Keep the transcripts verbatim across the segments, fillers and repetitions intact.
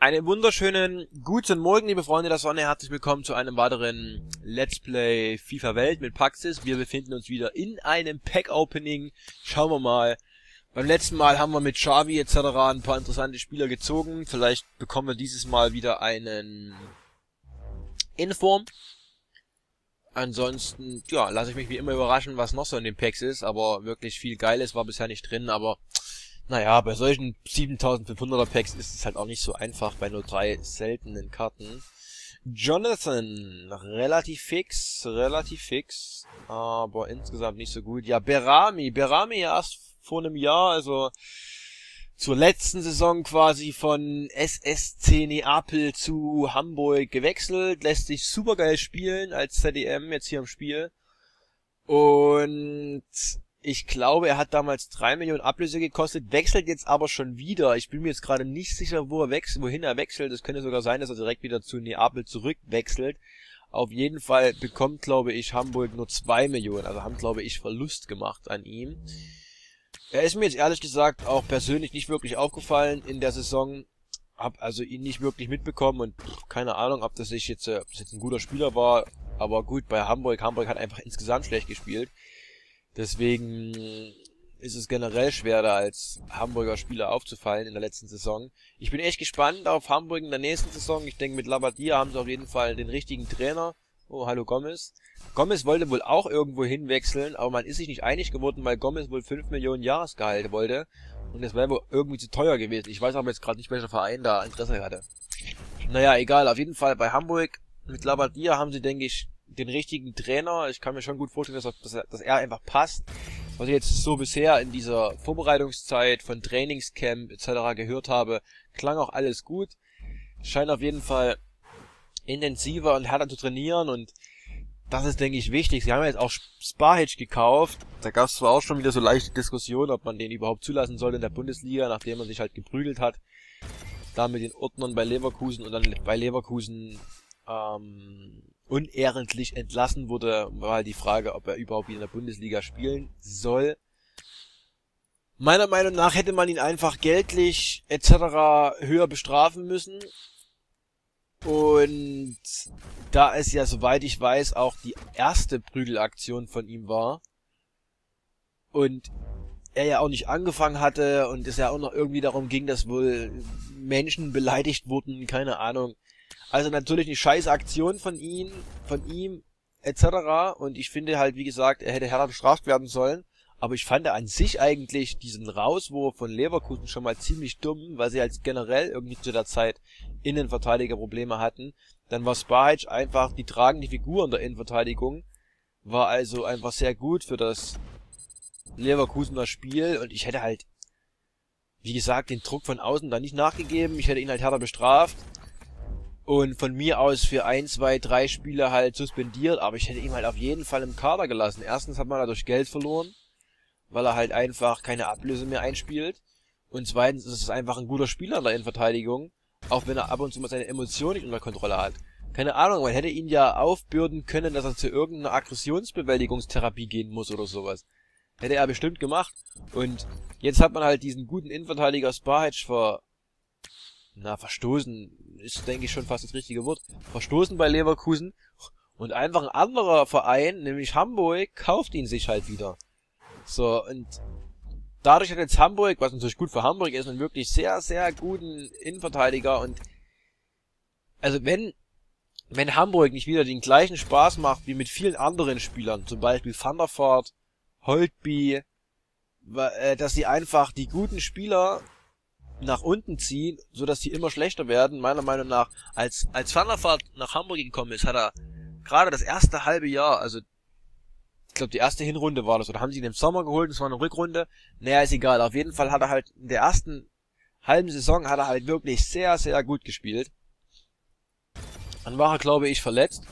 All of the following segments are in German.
Einen wunderschönen guten Morgen, liebe Freunde der Sonne. Herzlich willkommen zu einem weiteren Let's Play FIFA Welt mit Paxis. Wir befinden uns wieder in einem Pack-Opening. Schauen wir mal. Beim letzten Mal haben wir mit Xavi et cetera ein paar interessante Spieler gezogen. Vielleicht bekommen wir dieses Mal wieder einen Inform. Ansonsten, ja, lasse ich mich wie immer überraschen, was noch so in den Packs ist. Aber wirklich viel Geiles war bisher nicht drin, aber... Naja, bei solchen siebentausendfünfhunderter Packs ist es halt auch nicht so einfach, bei nur drei seltenen Karten. Jonathan, relativ fix, relativ fix, aber insgesamt nicht so gut. Ja, Berami, Berami erst vor einem Jahr, also zur letzten Saison quasi von S S C Neapel zu Hamburg gewechselt, lässt sich supergeil spielen als Z D M, jetzt hier im Spiel. Und... ich glaube, er hat damals drei Millionen Ablöse gekostet, wechselt jetzt aber schon wieder. Ich bin mir jetzt gerade nicht sicher, wo er wechselt, wohin er wechselt. Es könnte sogar sein, dass er direkt wieder zu Neapel zurückwechselt. Auf jeden Fall bekommt, glaube ich, Hamburg nur zwei Millionen. Also haben, glaube ich, Verlust gemacht an ihm. Er ist mir jetzt ehrlich gesagt auch persönlich nicht wirklich aufgefallen in der Saison. Hab also ihn nicht wirklich mitbekommen und keine Ahnung, ob das, ich jetzt, ob das jetzt ein guter Spieler war. Aber gut, bei Hamburg. Hamburg hat einfach insgesamt schlecht gespielt. Deswegen ist es generell schwer, da als Hamburger Spieler aufzufallen in der letzten Saison. Ich bin echt gespannt auf Hamburg in der nächsten Saison. Ich denke, mit Labbadia haben sie auf jeden Fall den richtigen Trainer. Oh, hallo Gomez. Gomez wollte wohl auch irgendwo hinwechseln, aber man ist sich nicht einig geworden, weil Gomez wohl fünf Millionen Jahresgehalt wollte. Und das wäre wohl irgendwie zu teuer gewesen. Ich weiß aber jetzt gerade nicht, welcher Verein da Interesse hatte. Naja, egal. Auf jeden Fall bei Hamburg mit Labbadia haben sie, denke ich, den richtigen Trainer. Ich kann mir schon gut vorstellen, dass, dass, dass er einfach passt. Was ich jetzt so bisher in dieser Vorbereitungszeit von Trainingscamp et cetera gehört habe, klang auch alles gut. Scheint auf jeden Fall intensiver und härter zu trainieren und das ist, denke ich, wichtig. Sie haben jetzt auch Spahic gekauft. Da gab es zwar auch schon wieder so leichte Diskussionen, ob man den überhaupt zulassen sollte in der Bundesliga, nachdem man sich halt geprügelt hat. Da mit den Ordnern bei Leverkusen und dann bei Leverkusen ähm... unehrentlich entlassen wurde, war halt die Frage, ob er überhaupt wieder in der Bundesliga spielen soll. Meiner Meinung nach hätte man ihn einfach geldlich et cetera höher bestrafen müssen. Und da es ja, soweit ich weiß, auch die erste Prügelaktion von ihm war und er ja auch nicht angefangen hatte und es ja auch noch irgendwie darum ging, dass wohl Menschen beleidigt wurden, keine Ahnung. Also natürlich eine scheiß Aktion von ihm, von ihm, et cetera. Und ich finde halt, wie gesagt, er hätte härter bestraft werden sollen. Aber ich fand an sich eigentlich diesen Rauswurf von Leverkusen schon mal ziemlich dumm, weil sie halt generell irgendwie zu der Zeit Innenverteidigerprobleme hatten. Dann war Spahic einfach die tragende Figur in der Innenverteidigung. War also einfach sehr gut für das Leverkusener Spiel. Und ich hätte halt, wie gesagt, den Druck von außen da nicht nachgegeben. Ich hätte ihn halt härter bestraft. Und von mir aus für ein, zwei, drei Spiele halt suspendiert, aber ich hätte ihn halt auf jeden Fall im Kader gelassen. Erstens hat man dadurch Geld verloren, weil er halt einfach keine Ablöse mehr einspielt. Und zweitens ist es einfach ein guter Spieler in der Innenverteidigung, auch wenn er ab und zu mal seine Emotionen nicht unter Kontrolle hat. Keine Ahnung, man hätte ihn ja aufbürden können, dass er zu irgendeiner Aggressionsbewältigungstherapie gehen muss oder sowas. Hätte er bestimmt gemacht. Und jetzt hat man halt diesen guten Innenverteidiger Spahic ver... Na, verstoßen ist, denke ich, schon fast das richtige Wort. Verstoßen bei Leverkusen. Und einfach ein anderer Verein, nämlich Hamburg, kauft ihn sich halt wieder. So, und dadurch hat jetzt Hamburg, was natürlich gut für Hamburg ist, einen wirklich sehr, sehr guten Innenverteidiger. Und also wenn wenn Hamburg nicht wieder den gleichen Spaß macht wie mit vielen anderen Spielern, zum Beispiel Van der Vaart, Holtby, dass sie einfach die guten Spieler nach unten ziehen, so dass die immer schlechter werden. Meiner Meinung nach, als als Van der Vaart nach Hamburg gekommen ist, hat er gerade das erste halbe Jahr, also ich glaube die erste Hinrunde war das, oder haben sie ihn im Sommer geholt, das war eine Rückrunde, naja, ist egal, auf jeden Fall hat er halt in der ersten halben Saison hat er halt wirklich sehr, sehr gut gespielt. Dann war er, glaube ich, verletzt,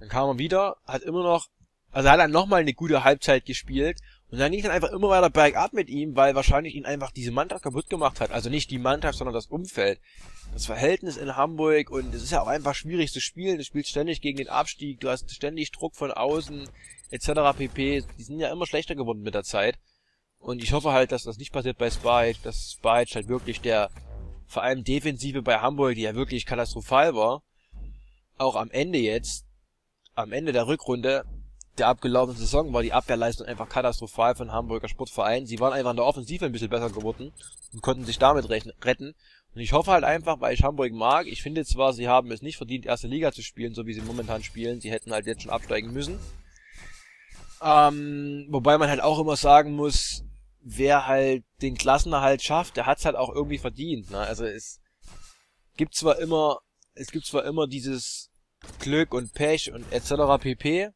dann kam er wieder, hat immer noch, also hat er nochmal eine gute Halbzeit gespielt. Und dann ging es dann einfach immer weiter bergab mit ihm, weil wahrscheinlich ihn einfach diese Mannschaft kaputt gemacht hat. Also nicht die Mannschaft, sondern das Umfeld. Das Verhältnis in Hamburg, und es ist ja auch einfach schwierig zu spielen. Du spielst ständig gegen den Abstieg, du hast ständig Druck von außen, et cetera pp. Die sind ja immer schlechter geworden mit der Zeit. Und ich hoffe halt, dass das nicht passiert bei Spahic, dass Spahic halt wirklich der vor allem Defensive bei Hamburg, die ja wirklich katastrophal war, auch am Ende jetzt, am Ende der Rückrunde der abgelaufenen Saison war die Abwehrleistung einfach katastrophal von Hamburger Sportverein. Sie waren einfach in der Offensive ein bisschen besser geworden und konnten sich damit retten. Und ich hoffe halt einfach, weil ich Hamburg mag, ich finde zwar, sie haben es nicht verdient, erste Liga zu spielen, so wie sie momentan spielen. Sie hätten halt jetzt schon absteigen müssen. Ähm, wobei man halt auch immer sagen muss, wer halt den Klassenerhalt schafft, der hat's halt auch irgendwie verdient, ne? Also es gibt zwar immer, es gibt zwar immer dieses Glück und Pech und et cetera pp.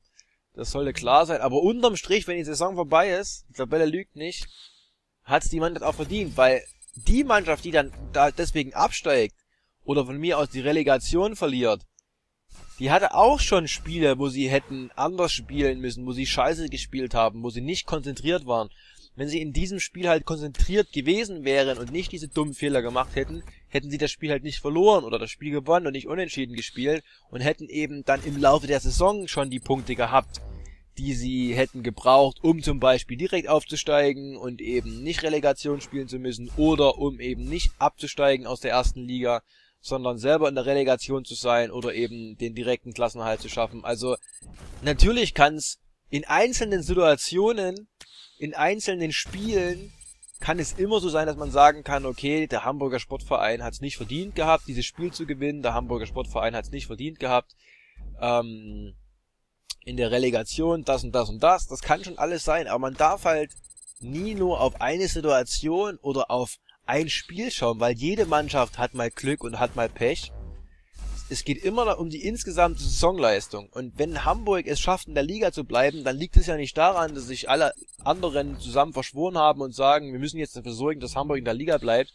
Das sollte klar sein, aber unterm Strich, wenn die Saison vorbei ist, die Tabelle lügt nicht, hat's die Mannschaft auch verdient, weil die Mannschaft, die dann da deswegen absteigt oder von mir aus die Relegation verliert, die hatte auch schon Spiele, wo sie hätten anders spielen müssen, wo sie scheiße gespielt haben, wo sie nicht konzentriert waren. Wenn sie in diesem Spiel halt konzentriert gewesen wären und nicht diese dummen Fehler gemacht hätten, hätten sie das Spiel halt nicht verloren oder das Spiel gewonnen und nicht unentschieden gespielt und hätten eben dann im Laufe der Saison schon die Punkte gehabt, die sie hätten gebraucht, um zum Beispiel direkt aufzusteigen und eben nicht Relegation spielen zu müssen oder um eben nicht abzusteigen aus der ersten Liga, sondern selber in der Relegation zu sein oder eben den direkten Klassenerhalt zu schaffen. Also natürlich kann es in einzelnen Situationen, in einzelnen Spielen kann es immer so sein, dass man sagen kann, okay, der Hamburger Sportverein hat es nicht verdient gehabt, dieses Spiel zu gewinnen, der Hamburger Sportverein hat es nicht verdient gehabt, ähm, in der Relegation, das und das und das, das kann schon alles sein, aber man darf halt nie nur auf eine Situation oder auf ein Spiel schauen, weil jede Mannschaft hat mal Glück und hat mal Pech. Es geht immer um die insgesamte Saisonleistung. Und wenn Hamburg es schafft, in der Liga zu bleiben, dann liegt es ja nicht daran, dass sich alle anderen zusammen verschworen haben und sagen, wir müssen jetzt dafür sorgen, dass Hamburg in der Liga bleibt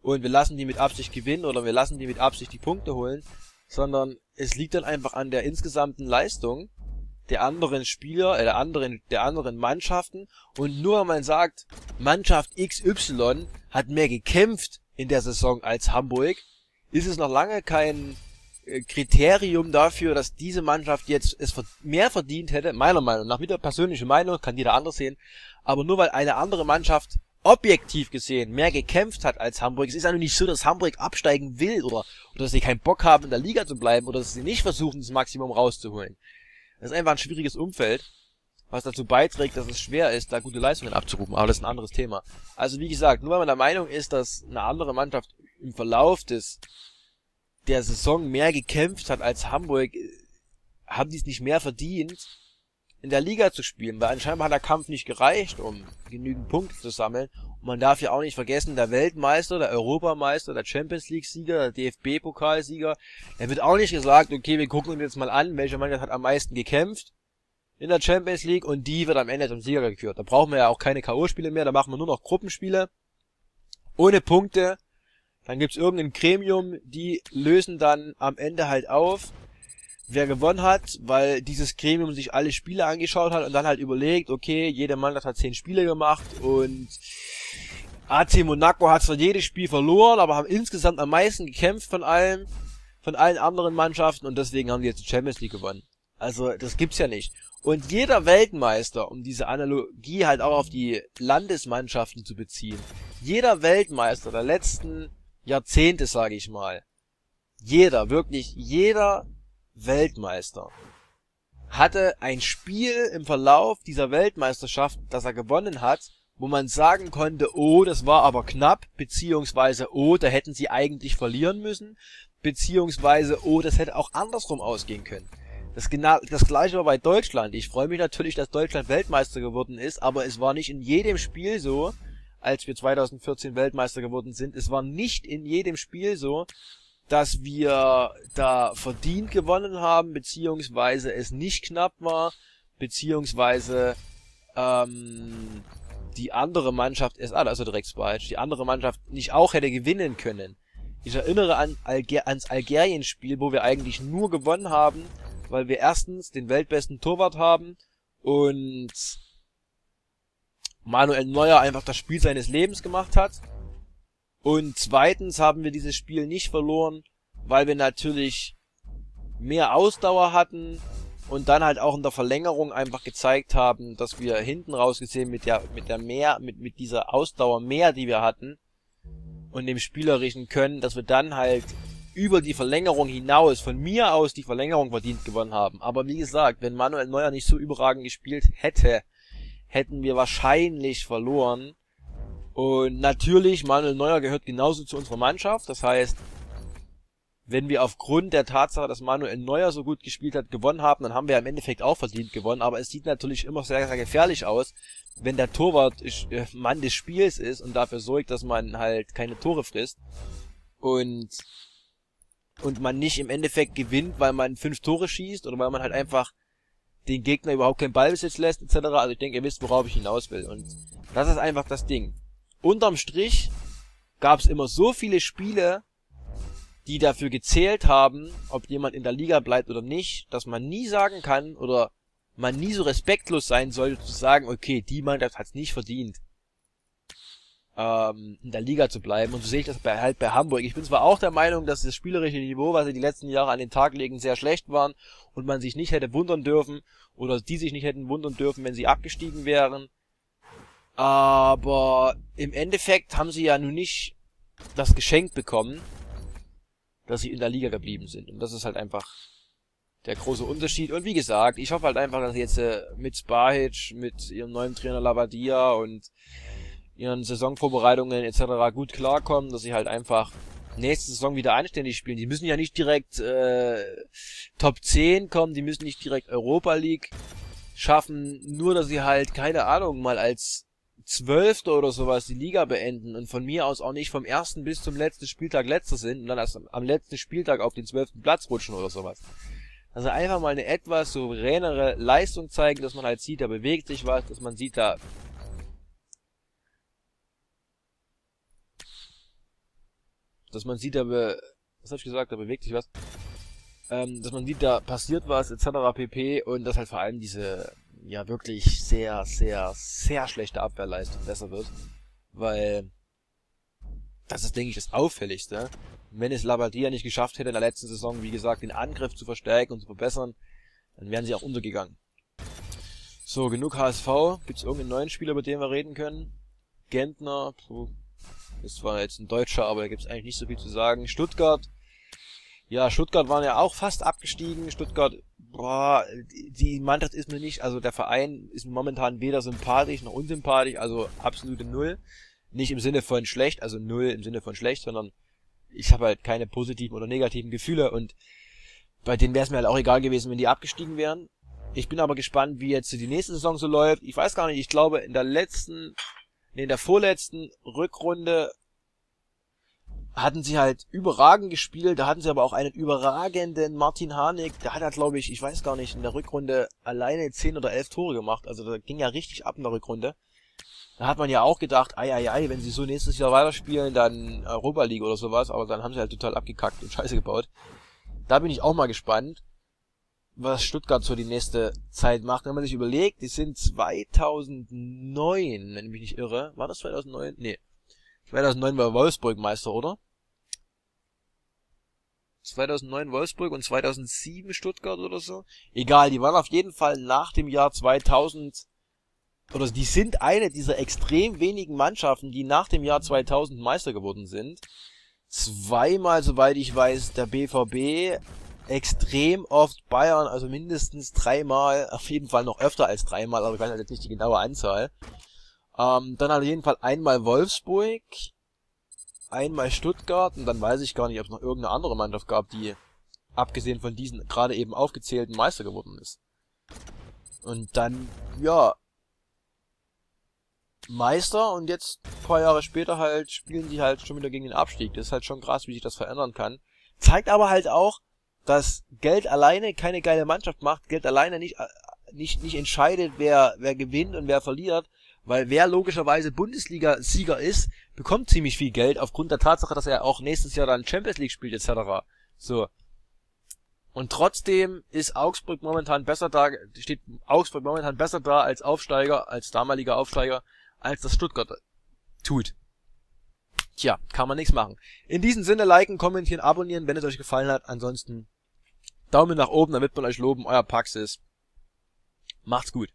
und wir lassen die mit Absicht gewinnen oder wir lassen die mit Absicht die Punkte holen, sondern es liegt dann einfach an der insgesamten Leistung der anderen Spieler, äh, der anderen, der anderen Mannschaften. Und nur wenn man sagt, Mannschaft X Y hat mehr gekämpft in der Saison als Hamburg, ist es noch lange kein Kriterium dafür, dass diese Mannschaft jetzt es mehr verdient hätte, meiner Meinung nach, wieder persönliche Meinung, kann jeder anders sehen, aber nur weil eine andere Mannschaft objektiv gesehen mehr gekämpft hat als Hamburg. Es ist ja nicht so, dass Hamburg absteigen will oder, oder dass sie keinen Bock haben, in der Liga zu bleiben oder dass sie nicht versuchen, das Maximum rauszuholen. Das ist einfach ein schwieriges Umfeld, was dazu beiträgt, dass es schwer ist, da gute Leistungen abzurufen, aber das ist ein anderes Thema. Also wie gesagt, nur weil man der Meinung ist, dass eine andere Mannschaft im Verlauf des der Saison mehr gekämpft hat als Hamburg, haben die es nicht mehr verdient, in der Liga zu spielen, weil anscheinend hat der Kampf nicht gereicht, um genügend Punkte zu sammeln. Und man darf ja auch nicht vergessen, der Weltmeister, der Europameister, der Champions-League-Sieger, der D F B-Pokalsieger, er wird auch nicht gesagt, okay, wir gucken uns jetzt mal an, welche Mannschaft hat am meisten gekämpft in der Champions League und die wird am Ende zum Sieger gekürt. Da brauchen wir ja auch keine K O-Spiele mehr, da machen wir nur noch Gruppenspiele ohne Punkte. Dann gibt's irgendein Gremium, die lösen dann am Ende halt auf, wer gewonnen hat, weil dieses Gremium sich alle Spiele angeschaut hat und dann halt überlegt, okay, jeder Mannschaft hat zehn Spiele gemacht und A C Monaco hat zwar jedes Spiel verloren, aber haben insgesamt am meisten gekämpft von allem, von allen anderen Mannschaften und deswegen haben die jetzt die Champions League gewonnen. Also das gibt's ja nicht. Und jeder Weltmeister, um diese Analogie halt auch auf die Landesmannschaften zu beziehen, jeder Weltmeister der letzten Jahrzehnte, sage ich mal. Jeder, wirklich jeder Weltmeister hatte ein Spiel im Verlauf dieser Weltmeisterschaft, das er gewonnen hat, wo man sagen konnte, oh, das war aber knapp, beziehungsweise, oh, da hätten sie eigentlich verlieren müssen, beziehungsweise, oh, das hätte auch andersrum ausgehen können. Das, genau, das gleiche war bei Deutschland. Ich freue mich natürlich, dass Deutschland Weltmeister geworden ist, aber es war nicht in jedem Spiel so, als wir zweitausendvierzehn Weltmeister geworden sind. Es war nicht in jedem Spiel so, dass wir da verdient gewonnen haben, beziehungsweise es nicht knapp war, beziehungsweise ähm, die andere Mannschaft, also direkt Spahic, die andere Mannschaft nicht auch hätte gewinnen können. Ich erinnere an Alger, ans Algerien-Spiel, wo wir eigentlich nur gewonnen haben, weil wir erstens den weltbesten Torwart haben und Manuel Neuer einfach das Spiel seines Lebens gemacht hat. Und zweitens haben wir dieses Spiel nicht verloren, weil wir natürlich mehr Ausdauer hatten und dann halt auch in der Verlängerung einfach gezeigt haben, dass wir hinten raus gesehen mit der mit der mehr mit mit dieser Ausdauer mehr, die wir hatten, und dem spielerischen Können, dass wir dann halt über die Verlängerung hinaus, von mir aus, die Verlängerung verdient gewonnen haben. Aber wie gesagt, wenn Manuel Neuer nicht so überragend gespielt hätte, hätten wir wahrscheinlich verloren. Und natürlich, Manuel Neuer gehört genauso zu unserer Mannschaft. Das heißt, wenn wir aufgrund der Tatsache, dass Manuel Neuer so gut gespielt hat, gewonnen haben, dann haben wir im Endeffekt auch verdient gewonnen. Aber es sieht natürlich immer sehr, sehr gefährlich aus, wenn der Torwart Mann des Spiels ist und dafür sorgt, dass man halt keine Tore frisst. Und... und man nicht im Endeffekt gewinnt, weil man fünf Tore schießt oder weil man halt einfach den Gegner überhaupt keinen Ballbesitz lässt et cetera. Also ich denke, ihr wisst, worauf ich hinaus will. Und das ist einfach das Ding. Unterm Strich gab es immer so viele Spiele, die dafür gezählt haben, ob jemand in der Liga bleibt oder nicht, dass man nie sagen kann oder man nie so respektlos sein sollte, zu sagen, okay, die Mannschaft hat es nicht verdient, in der Liga zu bleiben. Und so sehe ich das bei, halt bei Hamburg. Ich bin zwar auch der Meinung, dass das spielerische Niveau, was sie die letzten Jahre an den Tag legen, sehr schlecht waren und man sich nicht hätte wundern dürfen oder die sich nicht hätten wundern dürfen, wenn sie abgestiegen wären. Aber im Endeffekt haben sie ja nun nicht das Geschenk bekommen, dass sie in der Liga geblieben sind. Und das ist halt einfach der große Unterschied. Und wie gesagt, ich hoffe halt einfach, dass jetzt äh, mit Spahic, mit ihrem neuen Trainer Labbadia und ihren Saisonvorbereitungen et cetera gut klarkommen, dass sie halt einfach nächste Saison wieder anständig spielen. Die müssen ja nicht direkt äh, Top zehn kommen, die müssen nicht direkt Europa League schaffen, nur dass sie halt, keine Ahnung, mal als Zwölfter oder sowas die Liga beenden und von mir aus auch nicht vom ersten bis zum letzten Spieltag Letzter sind und dann erst am letzten Spieltag auf den zwölften Platz rutschen oder sowas. Also einfach mal eine etwas souveränere Leistung zeigen, dass man halt sieht, da bewegt sich was, dass man sieht, da dass man sieht, da be was hab ich gesagt, da bewegt sich was, ähm, dass man sieht, da passiert was, et cetera pp. Und dass halt vor allem diese, ja wirklich sehr, sehr, sehr schlechte Abwehrleistung besser wird, weil das ist, denke ich, das Auffälligste. Und wenn es Labbadia nicht geschafft hätte in der letzten Saison, wie gesagt, den Angriff zu verstärken und zu verbessern, dann wären sie auch untergegangen. So, genug H S V. Gibt es irgendeinen neuen Spieler, über den wir reden können? Gentner, puh. Das war jetzt ein Deutscher, aber da gibt es eigentlich nicht so viel zu sagen. Stuttgart, ja, Stuttgart waren ja auch fast abgestiegen. Stuttgart, boah, die Mannschaft ist mir nicht, also der Verein ist momentan weder sympathisch noch unsympathisch, also absolute Null. Nicht im Sinne von schlecht, also Null im Sinne von schlecht, sondern ich habe halt keine positiven oder negativen Gefühle und bei denen wäre es mir halt auch egal gewesen, wenn die abgestiegen wären. Ich bin aber gespannt, wie jetzt die nächste Saison so läuft. Ich weiß gar nicht, ich glaube in der letzten... in der vorletzten Rückrunde hatten sie halt überragend gespielt, da hatten sie aber auch einen überragenden Martin Harnik, der hat halt, glaube ich, ich weiß gar nicht, in der Rückrunde alleine zehn oder elf Tore gemacht, also da ging ja richtig ab in der Rückrunde. Da hat man ja auch gedacht, ei, ei, ei, wenn sie so nächstes Jahr weiterspielen, dann Europa League oder sowas, aber dann haben sie halt total abgekackt und Scheiße gebaut. Da bin ich auch mal gespannt, was Stuttgart so die nächste Zeit macht. Wenn man sich überlegt, die sind zweitausendneun, wenn ich mich nicht irre. War das zweitausendneun? Nee. zweitausendneun war Wolfsburg Meister, oder? zweitausendneun Wolfsburg und zweitausendsieben Stuttgart oder so. Egal, die waren auf jeden Fall nach dem Jahr zweitausend, oder die sind eine dieser extrem wenigen Mannschaften, die nach dem Jahr zweitausend Meister geworden sind. Zweimal, soweit ich weiß, der B V B... extrem oft Bayern, also mindestens dreimal, auf jeden Fall noch öfter als dreimal, aber ich weiß halt jetzt nicht die genaue Anzahl. Ähm, dann auf jeden Fall einmal Wolfsburg, einmal Stuttgart und dann weiß ich gar nicht, ob es noch irgendeine andere Mannschaft gab, die abgesehen von diesen gerade eben aufgezählten Meister geworden ist. Und dann, ja, Meister und jetzt ein paar Jahre später halt spielen die halt schon wieder gegen den Abstieg. Das ist halt schon krass, wie sich das verändern kann. Zeigt aber halt auch, dass Geld alleine keine geile Mannschaft macht, Geld alleine nicht nicht nicht entscheidet, wer wer gewinnt und wer verliert, weil wer logischerweise Bundesliga-Sieger ist, bekommt ziemlich viel Geld aufgrund der Tatsache, dass er auch nächstes Jahr dann Champions League spielt et cetera. So. Und trotzdem ist Augsburg momentan besser da, steht Augsburg momentan besser da als Aufsteiger, als damaliger Aufsteiger, als das Stuttgart tut. Tja, kann man nichts machen. In diesem Sinne, liken, kommentieren, abonnieren, wenn es euch gefallen hat. Ansonsten Daumen nach oben, damit man euch loben. Euer Paxis. Macht's gut.